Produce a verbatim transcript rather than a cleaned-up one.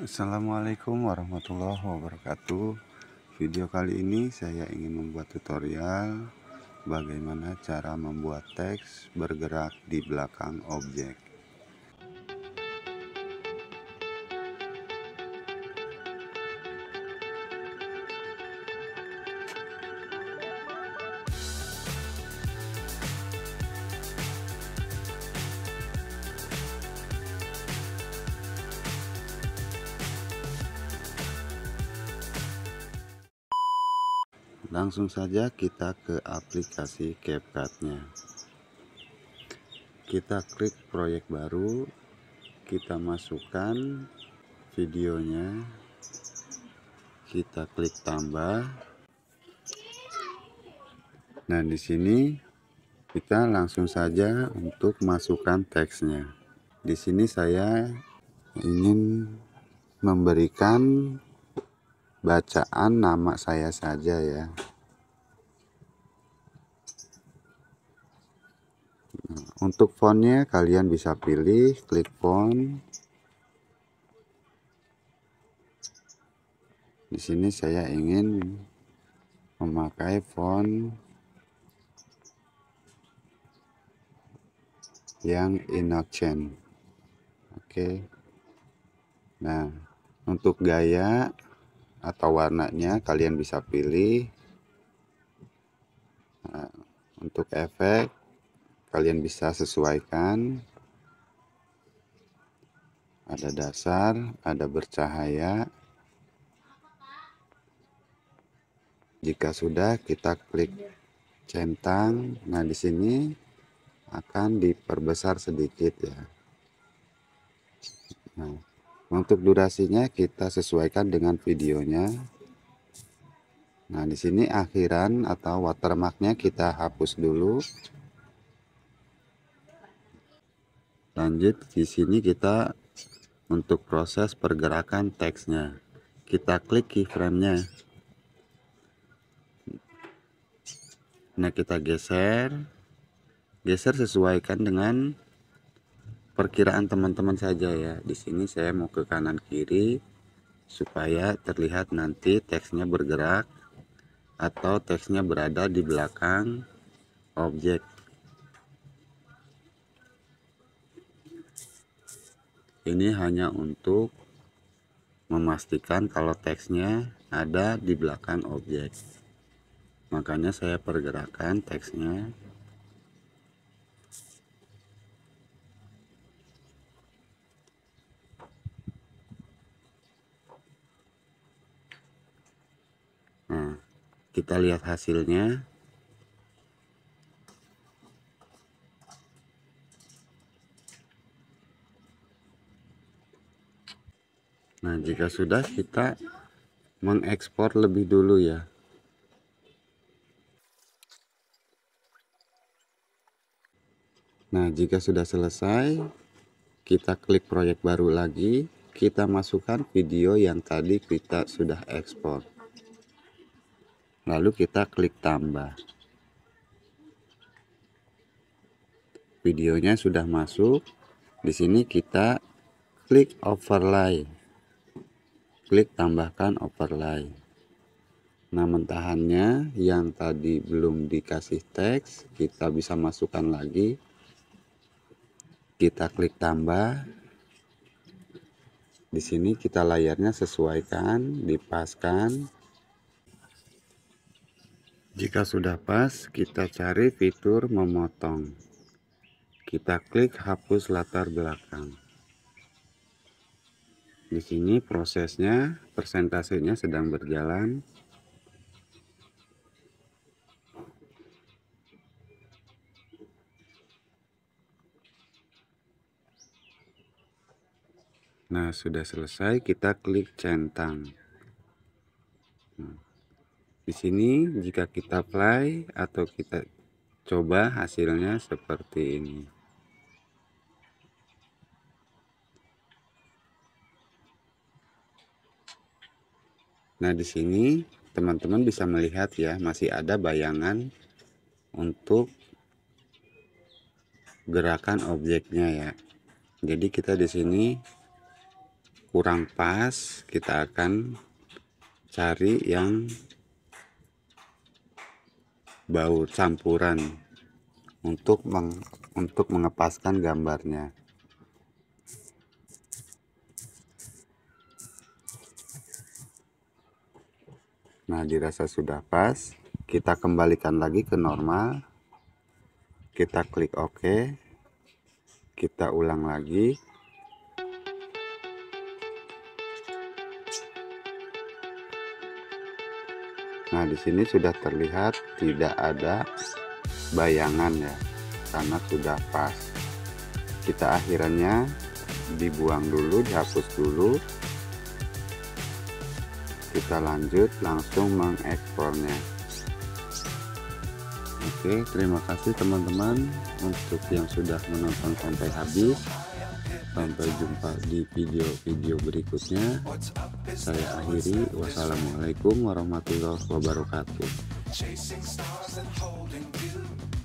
Assalamualaikum warahmatullahi wabarakatuh. Video kali ini saya ingin membuat tutorial bagaimana cara membuat teks bergerak di belakang objek. Langsung saja kita ke aplikasi CapCut-nya. Kita klik proyek baru, kita masukkan videonya, kita klik tambah. Nah, di sini kita langsung saja untuk masukkan teksnya. Di sini saya ingin memberikan bacaan nama saya saja ya. Untuk fontnya kalian bisa pilih, klik font. Di sini saya ingin memakai font yang Innocent. Oke. Nah, untuk gaya atau warnanya kalian bisa pilih. Nah, untuk efek kalian bisa sesuaikan, ada dasar, ada bercahaya. Jika sudah, kita klik centang. Nah, di sini akan diperbesar sedikit ya. Nah, untuk durasinya kita sesuaikan dengan videonya. Nah, di sini akhiran atau watermarknya kita hapus dulu. Lanjut, di sini kita untuk proses pergerakan teksnya. Kita klik keyframe-nya. Nah, kita geser. Geser sesuaikan dengan perkiraan teman-teman saja ya. Di sini saya mau ke kanan kiri supaya terlihat nanti teksnya bergerak atau teksnya berada di belakang objek. Ini hanya untuk memastikan kalau teksnya ada di belakang objek. Makanya saya pergerakan teksnya. Nah, kita lihat hasilnya. Nah, jika sudah, kita mengekspor lebih dulu ya. Nah, jika sudah selesai, kita klik proyek baru lagi. Kita masukkan video yang tadi kita sudah ekspor. Lalu kita klik tambah. Videonya sudah masuk. Di sini kita klik overlay. Klik tambahkan overlay. Nah, mentahannya yang tadi belum dikasih teks, kita bisa masukkan lagi. Kita klik tambah. Di sini kita layarnya sesuaikan, dipaskan. Jika sudah pas, kita cari fitur memotong. Kita klik hapus latar belakang. Di sini prosesnya, persentasenya sedang berjalan. Nah, sudah selesai, kita klik centang. Nah. Di sini jika kita play atau kita coba, hasilnya seperti ini. Nah, di sini teman-teman bisa melihat ya, masih ada bayangan untuk gerakan objeknya ya. Jadi kita di sini kurang pas, kita akan cari yang bau campuran untuk meng, untuk mengepaskan gambarnya. Nah, dirasa sudah pas, kita kembalikan lagi ke normal. Kita klik OK. Kita ulang lagi. Nah, di sini sudah terlihat tidak ada bayangan ya, karena sudah pas. Kita akhirnya dibuang dulu, dihapus dulu. Kita lanjut langsung mengekspornya. Oke, terima kasih teman-teman untuk yang sudah menonton sampai habis. Sampai jumpa di video-video berikutnya. Saya akhiri, wassalamualaikum warahmatullahi wabarakatuh.